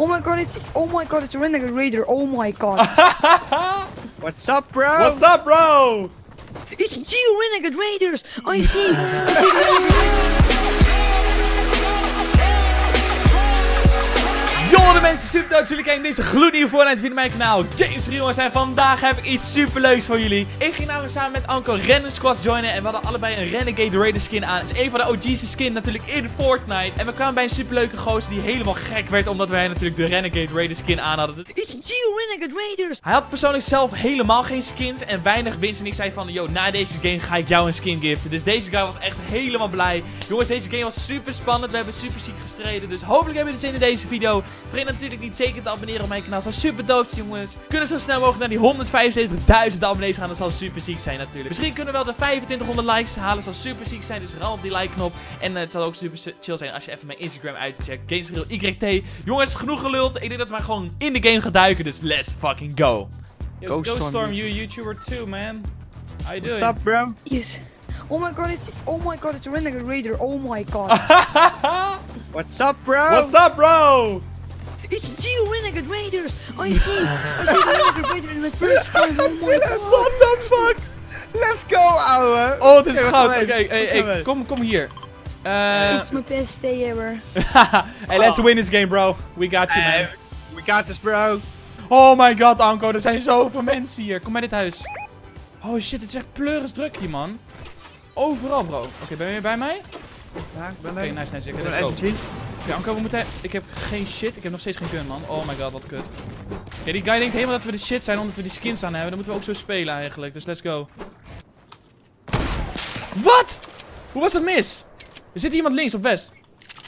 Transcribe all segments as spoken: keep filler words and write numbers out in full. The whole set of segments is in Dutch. Oh my god, it's oh my god, it's Renegade Raider. Oh my god. What's up, bro? What's up, bro? It's you, Renegade Raiders. I see. Yo, de mensen, super dat jullie kijken deze gloednieuwe Fortnite video op mijn kanaal Games for Real. En vandaag heb ik iets super leuks voor jullie. Ik ging namelijk samen met Anko random squads joinen en we hadden allebei een Renegade Raider skin aan. Het is een van de O G's skin natuurlijk in Fortnite. En we kwamen bij een superleuke gozer die helemaal gek werd omdat wij natuurlijk de Renegade Raider skin aan hadden. It's you, Renegade Raiders. Hij had persoonlijk zelf helemaal geen skins en weinig winst en ik zei van, yo, na deze game ga ik jou een skin giften. Dus deze guy was echt helemaal blij. Jongens, deze game was super spannend. We hebben super ziek gestreden. Dus hopelijk hebben jullie zin in deze video. Vergeet natuurlijk niet zeker te abonneren op mijn kanaal. Dat zou super dood zijn, jongens. Kunnen zo snel mogelijk naar die honderdvijfenzeventigduizend abonnees gaan. Dat zal super ziek zijn natuurlijk. Misschien kunnen we wel de vijfentwintighonderd likes halen. Dat zal super ziek zijn. Dus ram op die like knop. En uh, het zal ook super chill zijn als je even mijn Instagram uitcheckt. Games for Real Y T. Jongens, genoeg geluld. Ik denk dat we gewoon in de game gaan duiken. Dus let's fucking go. Yo, Ghost, Ghost Storm, you YouTuber too, man. How you doing? What's up, bro? Yes. Oh my god, it's oh my god, it's Renegade Raider. Oh my god. What's up, bro? What's up, bro? It's you, Renegade Raiders! I see! I see the Renegade Raider in my first time! Oh my god! What the fuck? Let's go, ouwe! Oh, dit is goud! Oké, okay, hey, hey, kom, kom hier. Uh... It's my best day ever. Hey, let's oh. win this game, bro. We got you, man. Uh, we got this, bro. Oh my god, Anko, er zijn zoveel mensen hier. Kom bij dit huis. Oh shit, het is echt pleurisdruk hier, man. Overal, bro. Oké, okay, ben je weer bij mij? Ja, ik ben er. Oké, okay, nice, nice. Ik let's go. Oké, Anko, we moeten... Ik heb geen shit. Ik heb nog steeds geen gun, man. Oh my god, wat kut. Ja, die guy denkt helemaal dat we de shit zijn omdat we die skins aan hebben. Dan moeten we ook zo spelen eigenlijk. Dus let's go. Wat? Hoe was dat mis? Er zit iemand links op west.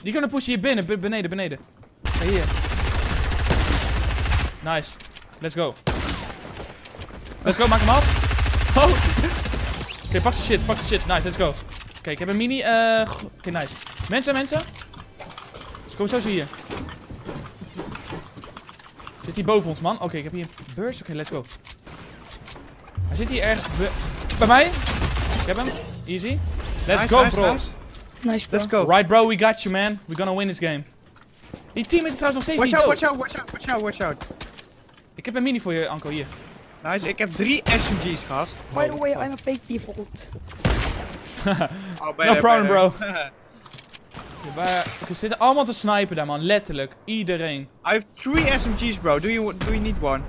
Die kunnen pushen hier binnen. B beneden, beneden. Ja, hier. Nice. Let's go. Let's go, maak hem af. Oh. Oké, okay, pak zijn shit, pak zijn shit. Nice, let's go. Oké, okay, ik heb een mini... Uh... Oké, okay, nice. Mensen, mensen. Dus kom zo, zie je. Zit hij boven ons, man? Oké, okay, ik heb hier een beurs. Oké, okay, let's go. Hij zit hier ergens bij mij. Ik heb hem. Easy. Let's nice, go, nice, bro. Nice, nice bro. Let's go. Right, bro, we got you, man. We're gonna win this game. Die team is trouwens nog steeds watch niet out, dood. Watch out, watch out, watch out, watch out. Ik heb een mini voor je, Anko, hier. Nice, ik heb drie S M G's, gast. By the way, I'm a fake default. Oh, no problem, bro. Oké, ze zitten allemaal te snipen daar, man. Letterlijk. Iedereen. I have three S M G's, bro. Do you, do you need one?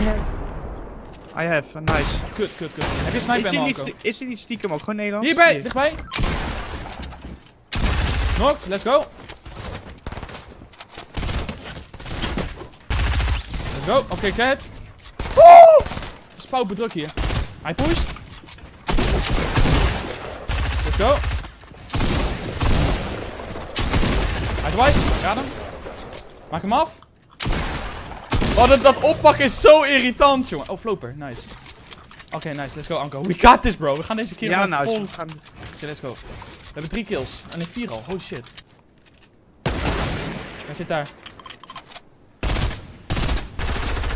I have. I have. Nice. Kut, kut, kut. Heb je sniper ammo, Anko? Is hij niet stiekem ook? Gewoon Nederland? Hierbij, yes. Dichtbij. Knocked, let's go. Let's go. Oké, okay, cat. Woe! Spouw bedruk hier. Hij pusht. Let's go. Dwight, raad hem. Maak hem af. Oh, dat, dat oppakken is zo irritant, jongen. Oh, floper. Nice. Oké, okay, nice. Let's go, Anko. We got this, bro. We gaan deze keer ja, nou, vol... Gaan... Oké, okay, let's go. We hebben drie kills. En een vier al. Holy shit. Hij zit daar.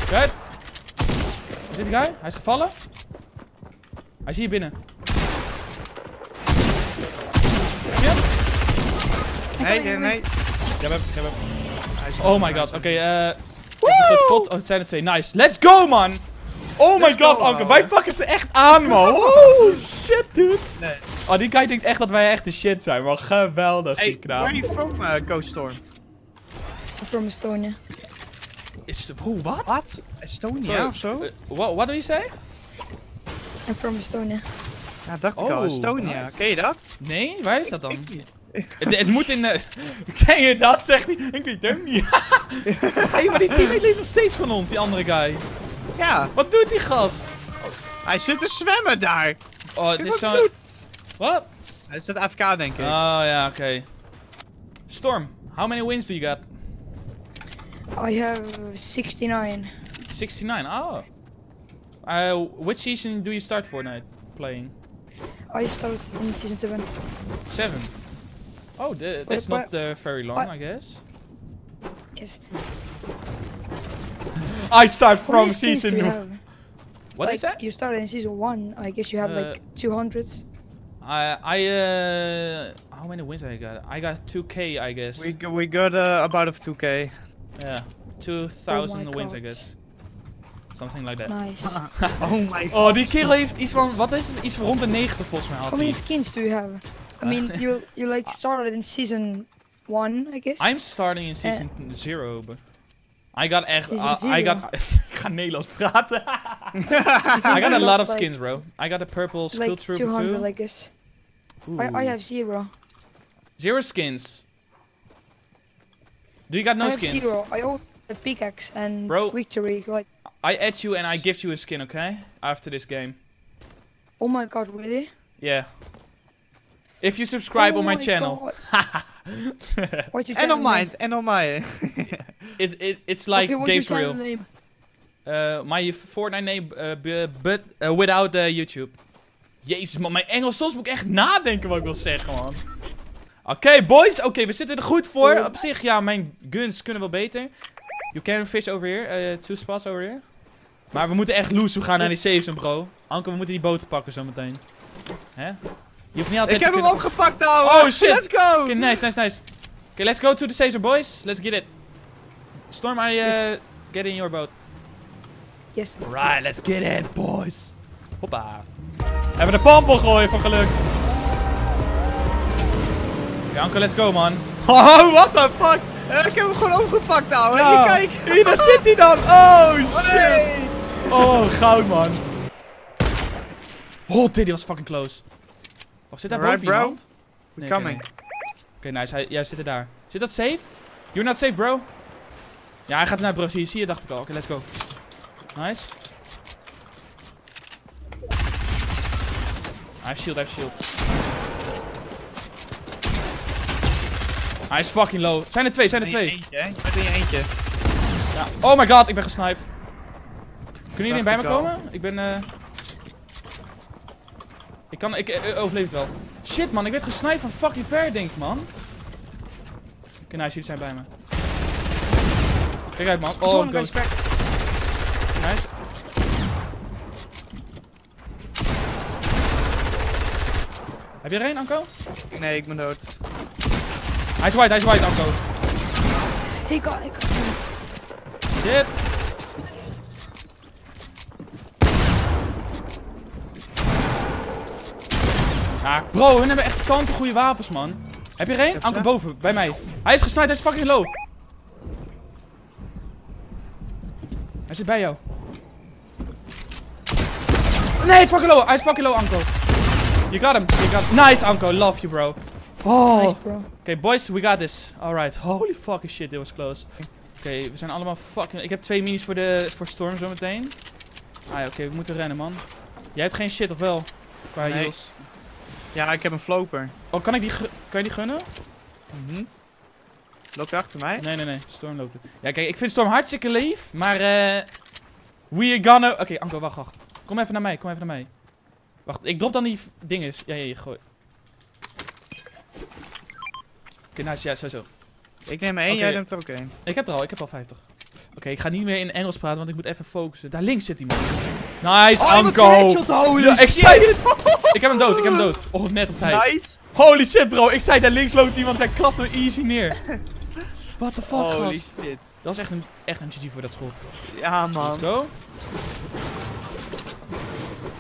Kijk. Waar zit die guy? Hij is gevallen. Hij is hier binnen. Ja. Nee, nee, nee. Ja, we hebben, ja, oh my god, oké, okay, eh... Uh, oh, het zijn er twee, nice. Let's go, man! Oh my let's god, Anko, wij pakken ze echt aan, man. Oh, shit, dude. Nee. Oh, die guy denkt echt dat wij echt de shit zijn, man. Geweldig, hey, die knaap. Where are you from, uh, Ghost Storm? I'm from Estonia. Is... Oh, wat? Wat? Estonia of zo? Uh, what, what do you say? I'm from Estonia. Ja, dacht ik al. Estonia, nice. Ken je dat? Nee, waar is dat dan? Ik, ik... Het, het moet in de... Ken je dat? Zegt hij. Ik weet hem niet. Hey, maar die teammate leeft nog steeds van ons, die andere guy. Ja. Wat doet die gast? Hij zit te zwemmen daar. Oh, het is zo'n... Wat? Hij zit A F K, denk ik. Oh, ja, oké. Okay. Storm, how many wins do you got? I have sixty-nine. sixty-nine, oh. Uh, which season do you start Fortnite playing? I started in season seven. seven? Oh, the, that's not uh, very long, I, I guess. Yes. I start from season one. What like, is that? You started in season one. I guess you have uh, like two hundred. I I uh how many wins I got? I got two K, I guess. We we got uh, about of two K. Yeah, two thousand oh wins, God. I guess. Something like that. Nice. Oh my god. Oh, die kerel heeft iets van, wat is het? Iets van rond de negentig volgens mij. Had How many skins do you have? I mean, you you like started in season one, I guess. I'm starting in season uh, zero, but I got echt, uh, I got. Ik ga Nederlands praten. I got a lot of skins, bro. I got a purple skill like troop two hundred, too. I guess. I, I have zero. Zero skins. Do you got no I skins? Have zero. I own the pickaxe and bro, victory. Like. I add you and I give you a skin, okay? After this game. Oh my god, really? Yeah. If you subscribe oh on my, my channel. What's your channel and on mine, and on mine. it, it, it's like okay, Games for Real. Uh, my Fortnite name, uh, but uh, without uh, YouTube. Jezus man, mijn Engels, soms moet ik echt nadenken wat ik wil zeggen, man. Oké, okay, boys. Oké, okay, we zitten er goed voor. Oh. Op zich, ja, mijn guns kunnen wel beter. You can fish over here. Uh, two spots over here. Maar we moeten echt loose. We gaan naar die saves, bro. Anko, we moeten die boten pakken zometeen. Hè? Je hoeft niet altijd. Ik heb hem opgepakt, ouwe. Oh shit. Let's go. Okay, nice, nice, nice. Oké, okay, let's go to the saves, boys. Let's get it. Storm, I uh, get in your boat. Yes. Alright, let's get it, boys. Hoppa. Hebben we de pampel gooien van geluk. Oké, Anko, let's go, man. Oh, what the fuck. Ik heb hem gewoon overgepakt, ouwe. Ja. Kijk, hier, daar zit hij dan. Oh, shit. Hey. Oh, goud, man. Oh, dit was fucking close. Oh, zit daar right, boven iemand? Nee, coming. Oké, okay, nice. Hij, jij zit er daar. Zit dat safe? You're not safe, bro. Ja, hij gaat naar de brug. Zie je, zie je dacht ik al. Oké, okay, let's go. Nice. Hij heeft shield, hij heeft shield. Hij is fucking low. Zijn er twee, zijn er twee. Eentje, hè? Met in je eentje. Ja. Oh my god, ik ben gesniped. Kunnen jullie bij me komen? Ik ben... Uh... Ik kan... Ik uh, overleef het wel. Shit man, ik werd gesniped van fucking ver, denk ik, man. Oké, okay, nice, jullie zijn bij me. Kijk uit, man. Oh, ghost. Nice. Heb je er een, Anko? Nee, ik ben dood. Hij is white, hij is white, Anko. Ik got, ik got him. Shit. Ah, bro, hun hebben echt tante goede wapens, man. Heb je er een? Anko boven, bij mij. Hij is gesnijd, hij is fucking low. Hij zit bij jou. Nee, hij is fucking low, hij is fucking low, Anko. You got him, you got him. Nice, Anko, love you, bro. Oh, nice, bro. Okay, boys, we got this. Alright, holy fucking shit, dit was close. Oké, okay, we zijn allemaal fucking... Ik heb twee minis voor de voor Storm zo meteen. Ah ja, oké, okay, we moeten rennen, man. Jij hebt geen shit, of wel? Qua nee. Heals. Ja, ik heb een floper. Oh, kan ik die kan je die gunnen? Mhm. Mm loopt hij achter mij? Nee, nee, nee, Storm loopt er. Ja, kijk, ik vind Storm hartstikke lief, maar eh... Uh, we are gonna... Oké, okay, Anko, wacht, wacht. Kom even naar mij, kom even naar mij. Wacht, ik drop dan die dinges. Ja, ja, ja, gooi. Oké, okay, nice, ja, sowieso. Ik neem één, okay. Jij neemt er ook één. Ik heb er al, ik heb al vijftig. Oké, okay, ik ga niet meer in Engels praten, want ik moet even focussen. Daar links zit iemand. Nice, oh, Anko! Ja, ik zei dit! Ik heb hem dood, ik heb hem dood. Oh, net op tijd. Nice. Holy shit, bro, ik zei daar links loopt iemand, hij klapt er easy neer. What the fuck, holy gast. Shit. Dat is echt een, echt een G G voor dat schot. Ja, man. Let's go.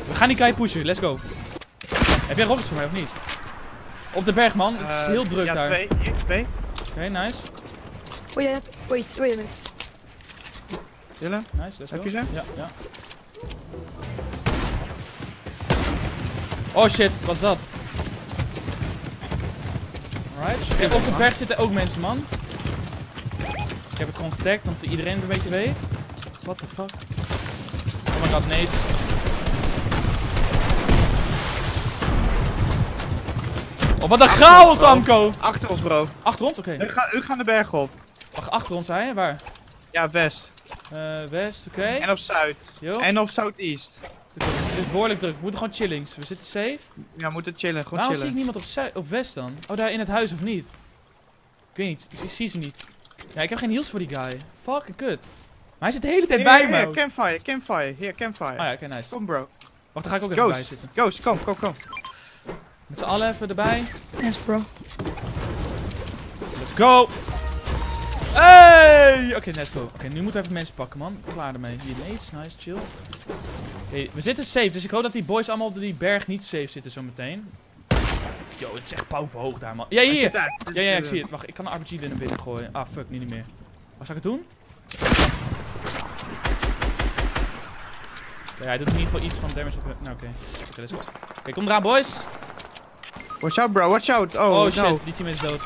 We gaan die guy pushen, let's go. Heb jij rockets voor mij of niet? Op de berg, man, het is uh, heel druk ja, daar. Ja, twee, hier, twee. Oké, okay, nice. Oh ja, wait, wait a minute. Dylan? Nice, let's go. Heb je ze? Ja, ja. Oh shit, wat is dat? Alright. Okay, op de berg zitten ook mensen, man. Ik heb het gewoon getagd, want iedereen het een beetje weet. What the fuck? Oh my god, nee. Oh, wat een achter chaos, ons, Anko! Achter ons, bro. Achter ons? Oké. Okay. U, ga, u gaan de bergen op. Wacht, achter ons, zei je? Waar? Ja, west. Uh, west, oké. Okay. En op zuid. Yo. En op zuid-east. Het is behoorlijk druk. We moeten gewoon chillings. We zitten safe. Ja, we moeten chillen. Gewoon waarom chillen. Zie ik niemand op, zuid op west dan? Oh, daar in het huis of niet? Ik weet niet. Ik, ik zie ze niet. Ja, ik heb geen heals voor die guy. Fucking kut. Maar hij zit de hele tijd hier, bij me. Hier, campfire, campfire. Hier, campfire. Ah ja, oké, okay, nice. Kom, bro. Wacht, dan ga ik ook even bij zitten. Ghost, kom, kom, kom. Met z'n allen even erbij. Yes, bro. Let's go. Hey! Oké, okay, let's go. Oké, okay, nu moeten we even mensen pakken, man. Klaar ermee. Hier, mates. Nice, chill. Oké, okay, we zitten safe. Dus ik hoop dat die boys allemaal op die berg niet safe zitten zometeen. Yo, het is echt pauperhoog daar, man. Ja, hier. hier. Ja, ja, ja, ik zie het. Wacht, ik kan de R P G er naar binnen gooien. Ah, fuck, niet meer. Wat zal ik het doen? Okay, hij doet in ieder geval iets van damage op hem. Nou, oké. Okay. Oké, okay, let's go. Oké, okay, kom eraan, boys. Watch out, bro. Watch out. Oh, oh shit. No. Die team is dood.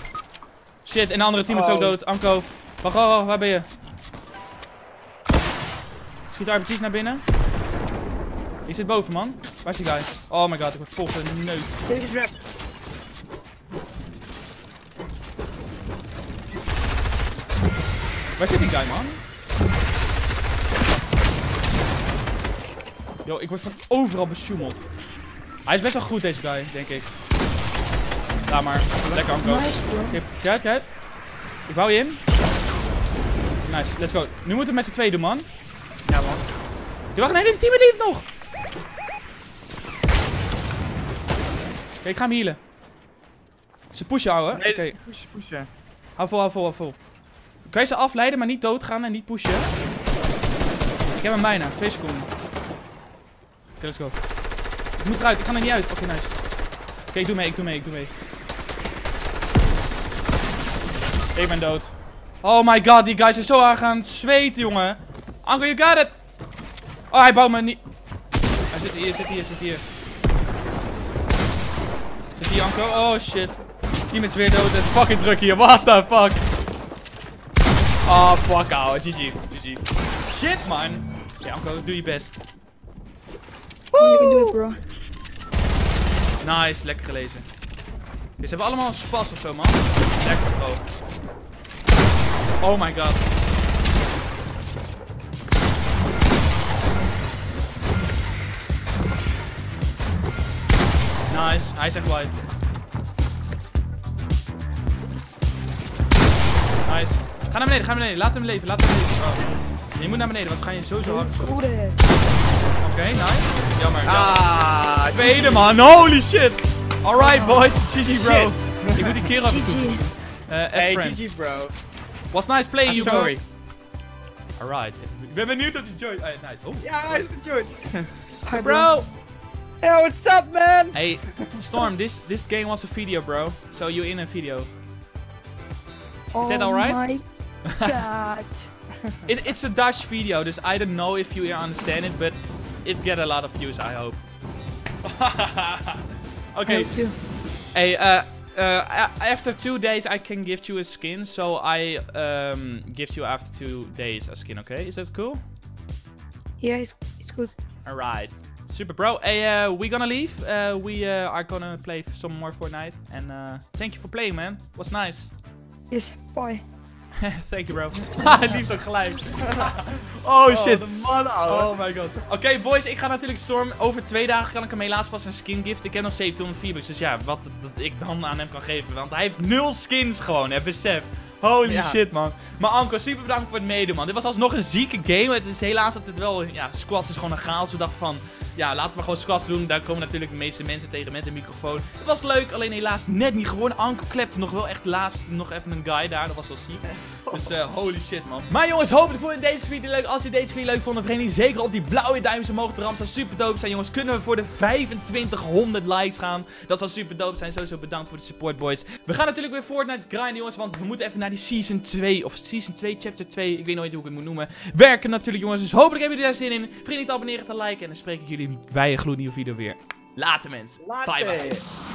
Shit, en de andere team is oh. ook dood. Anko. Wacht, wacht, wacht, waar ben je? Schiet de R P G's naar binnen. Ik zit boven, man. Waar is die guy? Oh my god, ik word vol geneukt. Deze is weg. Waar zit die guy, man? Yo, ik word van overal besjoemeld. Hij is best wel goed, deze guy, denk ik. Laat maar. Lekker, Anko. Kijk, kijk. Ik bouw je in. Nice, let's go. Nu moeten we met z'n tweeën doen, man. Ja, man. Wacht, nee, die team leeft nog. Oké, okay, ik ga hem healen. Ze pushen, ouwe. Nee, okay. pushen, pushen. Hou vol, hou vol, hou vol. Kan je ze afleiden, maar niet doodgaan en niet pushen. Ik heb hem bijna. Twee seconden. Oké, okay, let's go. Ik moet eruit, ik kan er niet uit. Oké, okay, nice. Oké, okay, ik doe mee, ik doe mee, ik doe mee. Ik ben dood. Oh my god, die guys zijn zo hard gaan zweten, jongen. Anko, you got it. Oh, hij bouwt me niet. Hij zit hier, zit hier, zit hier. Zit hier, Anko. Oh shit. Team is weer dood. Het is fucking druk hier. What the fuck? Oh fuck, ouwe. G G. G G. Shit, man. Ja, Anko, doe je best. You can do it, bro. Nice, lekker gelezen. Ze hebben allemaal een spas of zo, man. Lekker, bro. Oh my god. Nice, hij is echt wide. Nice. Ga naar beneden, ga naar beneden. Laat hem leven, laat hem leven. Oh. Je moet naar beneden, want ze gaan je sowieso hard. Oké, okay, nice. Jammer. Ah, tweede, man. Holy shit. Alright, boys. G G, bro. Shit. Ik moet die kerel even toe. Uh, hey, G G, bro. Was nice playing, you, bro. Sorry. Alright. Ik ben benieuwd of je joint. Alright, nice. Oh. Ja, hij is gejoint. Hi, bro. Hey, what's up, man? Hey, Storm, this this game was a video, bro. So you're in a video. Is oh that alright? Oh my god. it, it's a Dutch video, dus I don't know if you understand it, but it get a lot of views, I hope. okay. I hope too. Hey, uh, uh, after two days I can give you a skin, so I um give you after two days a skin, okay? Is that cool? Yeah, it's, it's good. Alright. Super, bro. Hey, uh, we're gonna leave. Uh, we uh, are gonna play some more Fortnite. And uh, thank you for playing, man. It was nice. Yes, bye. Thank you, bro. Hij liep ook gelijk. oh, oh, shit. Man, oh, my god. Oké, okay, boys. Ik ga natuurlijk Storm. Over twee dagen kan ik hem helaas pas een skin gift. Ik heb nog zeventienhonderd V-bucks. Dus ja, wat dat ik dan aan hem kan geven. Want hij heeft nul skins gewoon, hè. Besef. Holy ja. shit, man. Maar Anko, super bedankt voor het meedoen, man. Dit was alsnog een zieke game. Het is helaas dat het wel... Ja, squats is gewoon een chaos. We dachten van... Ja, laten we gewoon squats doen. Daar komen natuurlijk de meeste mensen tegen met een microfoon. Het was leuk, alleen helaas net niet gewonnen. Anko klepte nog wel echt laatst nog even een guy daar. Dat was wel ziek. Dus uh, holy shit, man. Maar jongens, hopelijk vond je deze video leuk. Als je deze video leuk vond, dan vergeet niet zeker op die blauwe duimpjes omhoog te rampen. Dat zou super dope zijn, jongens. Kunnen we voor de vijfentwintighonderd likes gaan? Dat zou super dope zijn. Sowieso bedankt voor de support, boys. We gaan natuurlijk weer Fortnite grinden, jongens. Want we moeten even naar die Season twee. Of Season twee, Chapter twee. Ik weet nooit hoe ik het moet noemen. Werken natuurlijk, jongens. Dus hopelijk hebben jullie daar zin in. Vergeet niet te abonneren, te liken. En dan spreek ik jullie bij een gloednieuwe video weer. Later, mensen. Bye, bye.